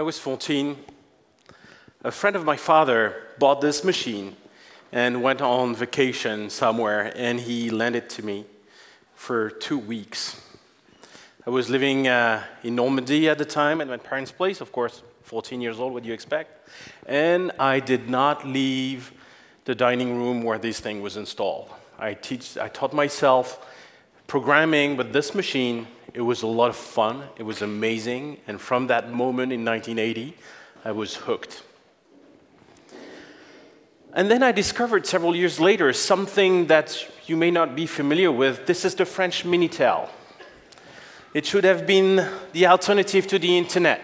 I was 14, a friend of my father bought this machine and went on vacation somewhere, and he lent it to me for 2 weeks. I was living in Normandy at the time at my parents' place, of course, 14 years old, what do you expect? And I did not leave the dining room where this thing was installed. I taught myself programming with this machine. It was a lot of fun, it was amazing, and from that moment in 1980, I was hooked. And then I discovered several years later something that you may not be familiar with. This is the French Minitel. It should have been the alternative to the internet.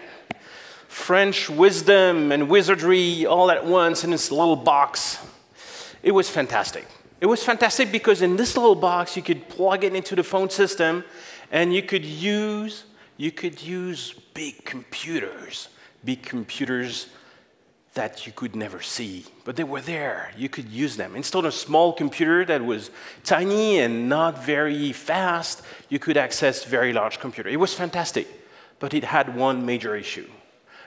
French wisdom and wizardry all at once in this little box. It was fantastic. It was fantastic because in this little box, you could plug it into the phone system, and you could use big computers that you could never see, but they were there. You could use them. Instead of a small computer that was tiny and not very fast, you could access very large computer. It was fantastic, but it had one major issue.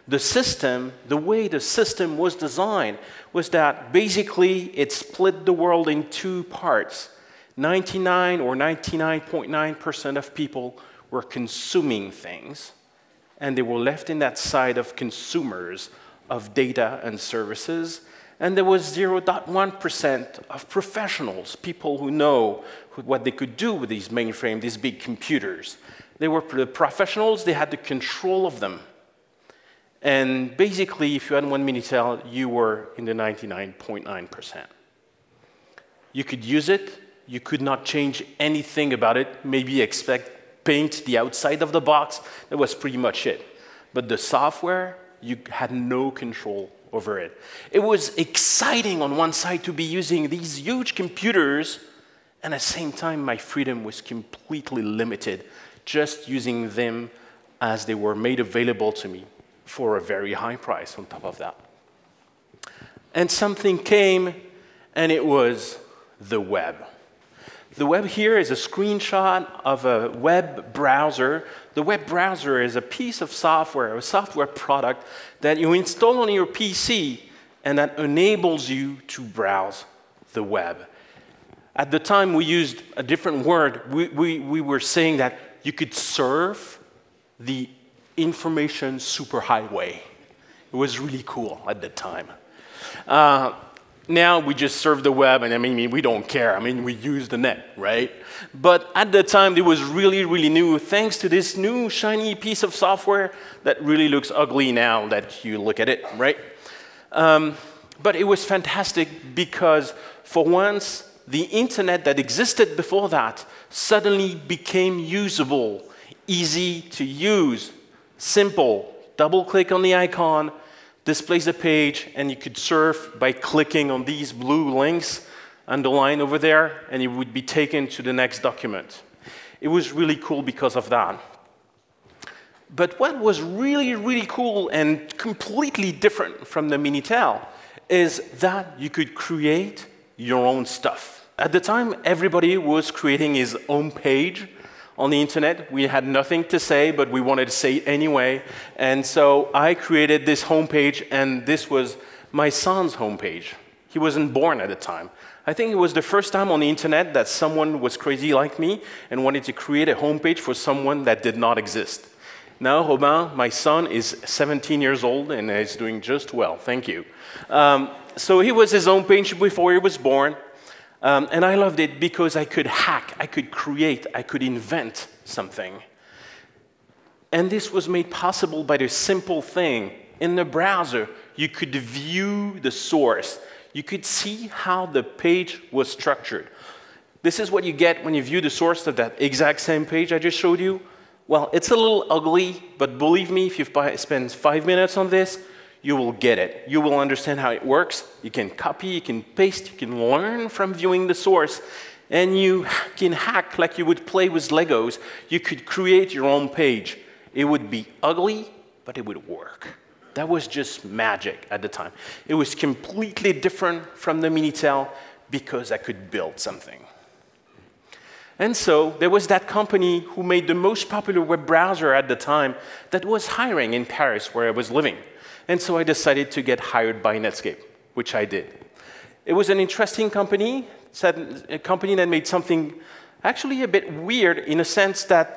The system, the way the system was designed, was that basically it split the world in two parts. 99 or 99.9% of people were consuming things, and they were left in that side of consumers of data and services, and there was 0.1% of professionals, people who know what they could do with these mainframe, these big computers. They were the professionals, they had the control of them. And basically, if you had one Minitel, you were in the 99.9%. You could use it. You could not change anything about it, maybe expect paint the outside of the box. That was pretty much it. But the software, you had no control over it. It was exciting on one side to be using these huge computers, and at the same time, my freedom was completely limited, just using them as they were made available to me for a very high price on top of that. And something came, and it was the web. The web here is a screenshot of a web browser. The web browser is a piece of software, a software product that you install on your PC and that enables you to browse the web. At the time, we used a different word. We were saying that you could surf the information superhighway. It was really cool at the time. Now we just surf the web, and I mean, we don't care. I mean, we use the net, right? But at the time, it was really, really new, thanks to this new shiny piece of software that really looks ugly now that you look at it, right? But it was fantastic because, for once, the internet that existed before that suddenly became usable, easy to use, simple. Double-click on the icon, displays a page, and you could surf by clicking on these blue links, underlined over there, and you would be taken to the next document. It was really cool because of that. But what was really, really cool and completely different from the Minitel is that you could create your own stuff. At the time, everybody was creating his own page on the internet. We had nothing to say, but we wanted to say it anyway. And so I created this homepage, and this was my son's homepage. He wasn't born at the time. I think it was the first time on the internet that someone was crazy like me and wanted to create a homepage for someone that did not exist. Now, Robin, my son, is 17 years old and is doing just well. Thank you. So he was his own page before he was born. And I loved it because I could hack, I could create, I could invent something. And this was made possible by the simple thing. In the browser, you could view the source. You could see how the page was structured. This is what you get when you view the source of that exact same page I just showed you. Well, it's a little ugly, but believe me, if you spend 5 minutes on this, you will get it. You will understand how it works. You can copy, you can paste, you can learn from viewing the source, and you can hack like you would play with Legos. You could create your own page. It would be ugly, but it would work. That was just magic at the time. It was completely different from the Minitel because I could build something. And so there was that company who made the most popular web browser at the time that was hiring in Paris, where I was living. And so I decided to get hired by Netscape, which I did. It was an interesting company, a company that made something actually a bit weird in a sense that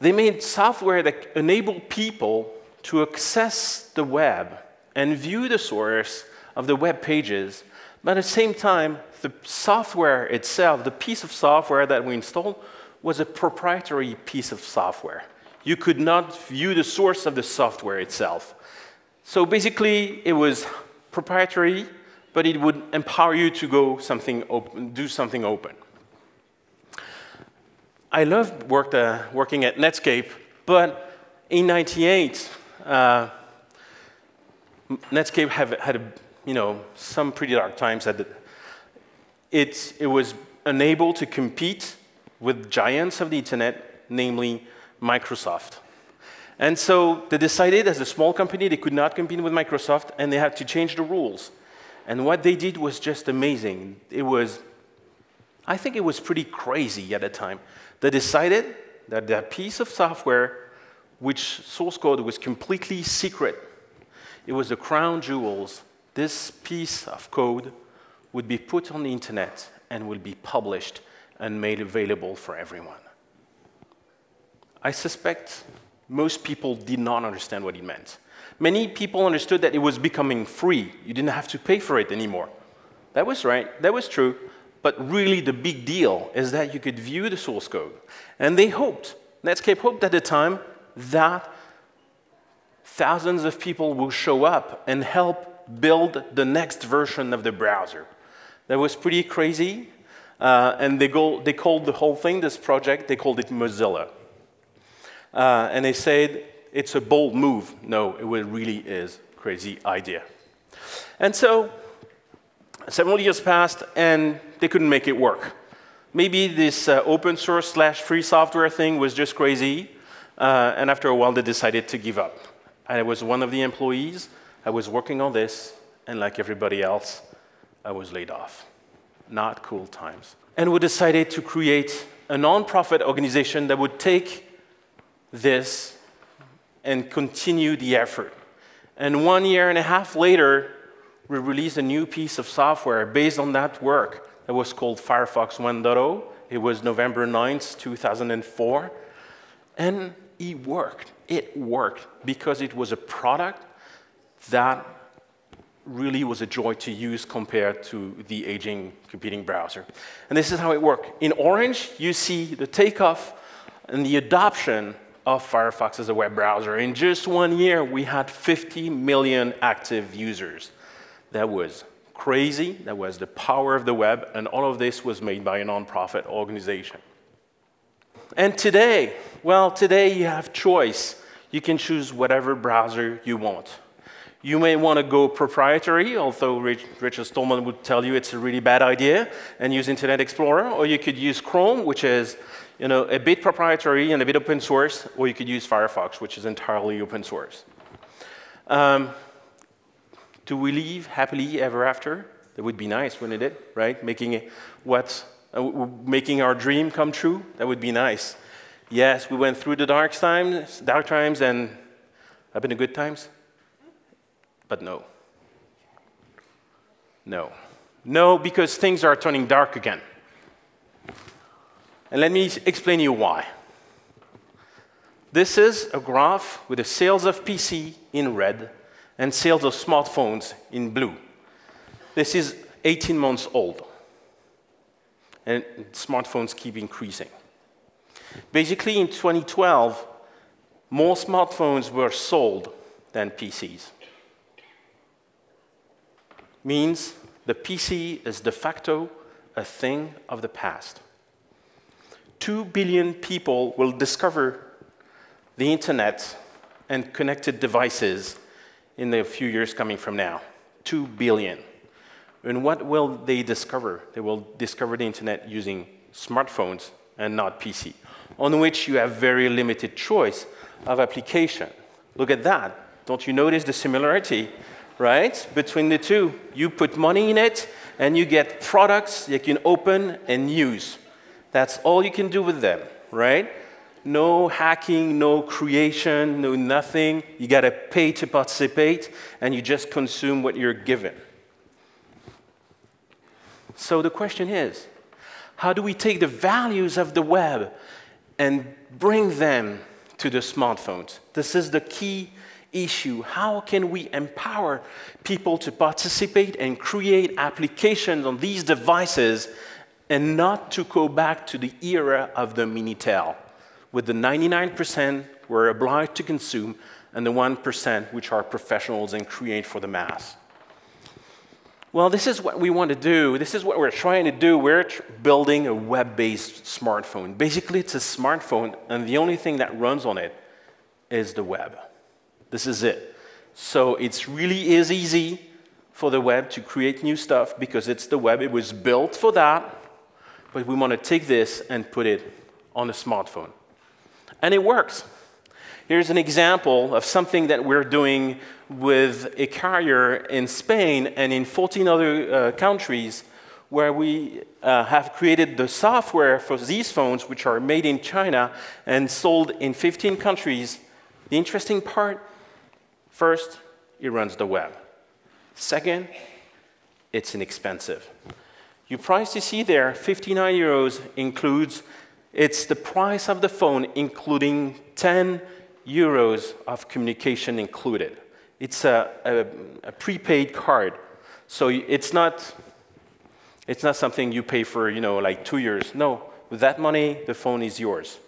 they made software that enabled people to access the web and view the source of the web pages, but at the same time, the software itself, the piece of software that we installed, was a proprietary piece of software. You could not view the source of the software itself. So basically, it was proprietary, but it would empower you to go something open, do something open. I loved working at Netscape, but in '98, Netscape had a, some pretty dark times. It was unable to compete with giants of the internet, namely Microsoft. And so they decided, as a small company, they could not compete with Microsoft, and they had to change the rules. And what they did was just amazing. It was, I think it was pretty crazy at the time. They decided that their piece of software, which source code was completely secret, it was the crown jewels, this piece of code would be put on the internet and will be published and made available for everyone. I suspect most people did not understand what it meant. Many people understood that it was becoming free. You didn't have to pay for it anymore. That was right, that was true, but really the big deal is that you could view the source code. And they hoped, Netscape hoped at the time, that thousands of people will show up and help build the next version of the browser. That was pretty crazy, and they called the whole thing, this project, they called it Mozilla. And they said, it's a bold move. No, it really is a crazy idea. And so, several years passed, and they couldn't make it work. Maybe this open source / free software thing was just crazy, and after a while, they decided to give up. I was one of the employees. I was working on this, and like everybody else, I was laid off. Not cool times. And we decided to create a nonprofit organization that would take this and continue the effort. And 1.5 years later, we released a new piece of software based on that work that was called Firefox 1.0. It was November 9th, 2004. And it worked. It worked because it was a product that really was a joy to use compared to the aging competing browser. And this is how it worked. In orange, you see the takeoff and the adoption of Firefox as a web browser. In just 1 year, we had 50 million active users. That was crazy. That was the power of the web. And all of this was made by a nonprofit organization. And today, well, today you have choice. You can choose whatever browser you want. You may want to go proprietary, although Richard Stallman would tell you it's a really bad idea, and use Internet Explorer. Or you could use Chrome, which is a bit proprietary and a bit open source. Or you could use Firefox, which is entirely open source. Do we live happily ever after? That would be nice, wouldn't it? Right? Making our dream come true? That would be nice. Yes, we went through the dark times, and have been the good times. But no. No. No, because things are turning dark again. And let me explain to you why. This is a graph with the sales of PC in red and sales of smartphones in blue. This is 18 months old. And smartphones keep increasing. Basically, in 2012, more smartphones were sold than PCs. Means the PC is de facto a thing of the past. 2 billion people will discover the internet and connected devices in the few years coming from now. 2 billion. And what will they discover? They will discover the internet using smartphones and not PC, on which you have very limited choice of application. Look at that. Don't you notice the similarity, right, between the two? You put money in it, and you get products you can open and use. That's all you can do with them, right? No hacking, no creation, no nothing. You gotta pay to participate, and you just consume what you're given. So the question is, how do we take the values of the web and bring them to the smartphones? This is the key issue. How can we empower people to participate and create applications on these devices and not to go back to the era of the Minitel, with the 99% we're obliged to consume and the 1% which are professionals and create for the mass? Well, this is what we want to do. This is what we're trying to do. We're building a web-based smartphone. Basically, it's a smartphone, and the only thing that runs on it is the web. This is it. So it really is easy for the web to create new stuff because it's the web. It was built for that, but we want to take this and put it on a smartphone. And it works. Here's an example of something that we're doing with a carrier in Spain and in 14 other countries where we have created the software for these phones, which are made in China and sold in 15 countries. The interesting part, first, it runs the web. Second, it's inexpensive. Your price you see there, 59 euros, includes, it's the price of the phone, including 10 euros of communication included. It's a prepaid card. So it's not something you pay for, you know, like 2 years. No, with that money, the phone is yours.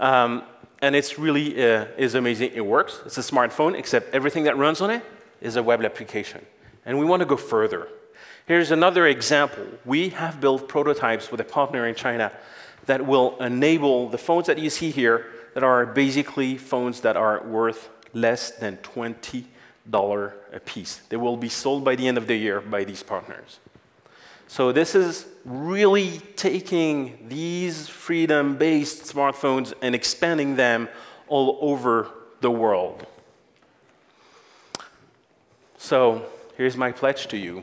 And it's really is amazing. It works. It's a smartphone, except everything that runs on it is a web application. And we want to go further. Here's another example. We have built prototypes with a partner in China that will enable the phones that you see here that are basically phones that are worth less than $20 a piece. They will be sold by the end of the year by these partners. So this is really taking these freedom-based smartphones and expanding them all over the world. So here's my pledge to you.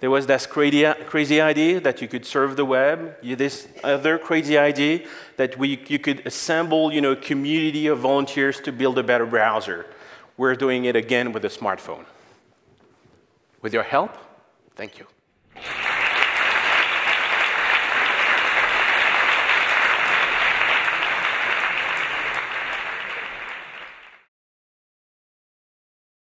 There was this crazy idea that you could serve the web, this other crazy idea that you could assemble, you know, a community of volunteers to build a better browser. We're doing it again with a smartphone. With your help, thank you.